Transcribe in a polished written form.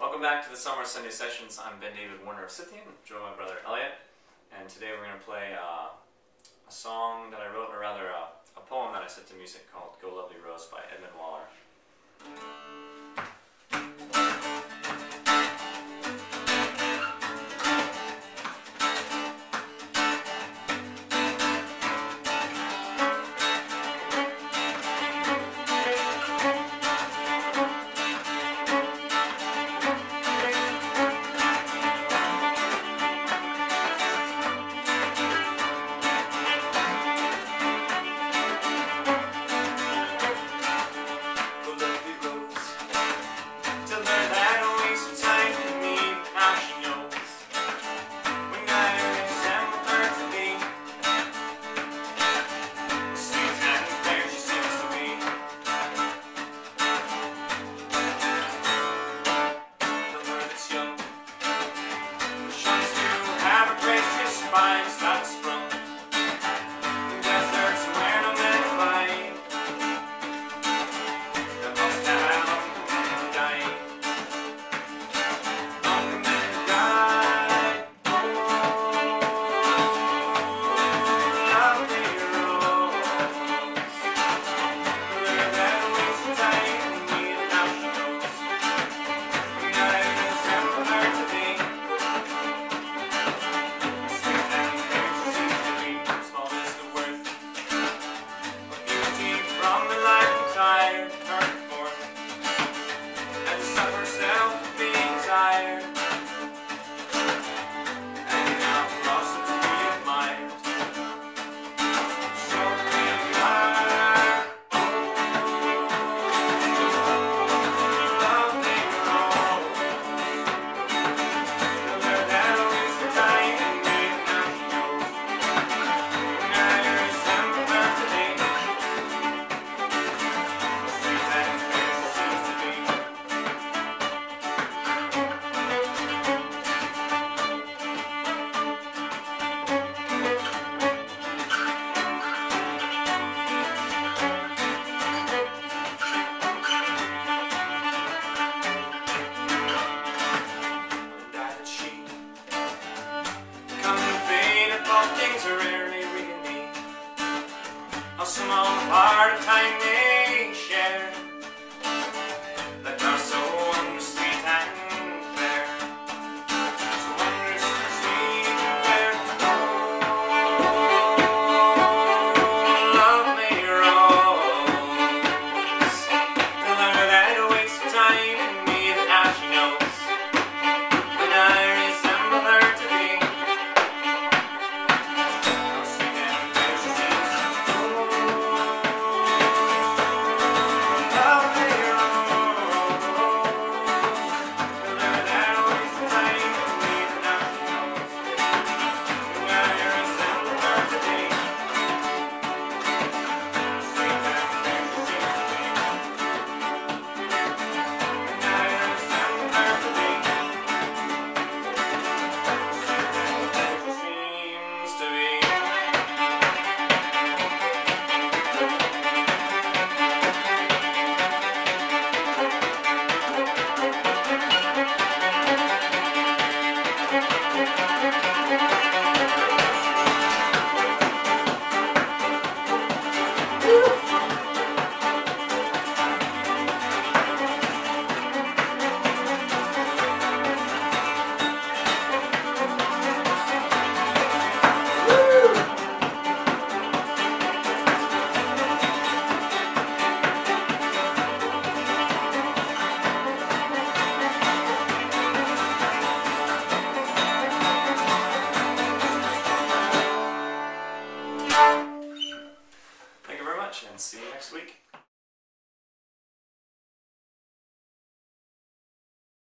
Welcome back to the Summer Sunday Sessions. I'm Ben David Warner of Scythian, joined by my brother Elliot, and today we're going to play a song that I wrote, or rather a poem that I set to music called Go, Lovely Rose by Edmund Waller. A small part of time they share, that are so sweet and fair, so wondrously sweet and fair. Oh, lovely rose, the lover that wastes time in me, that now she knows when I resemble her to be. Thank you very much, and see you next week.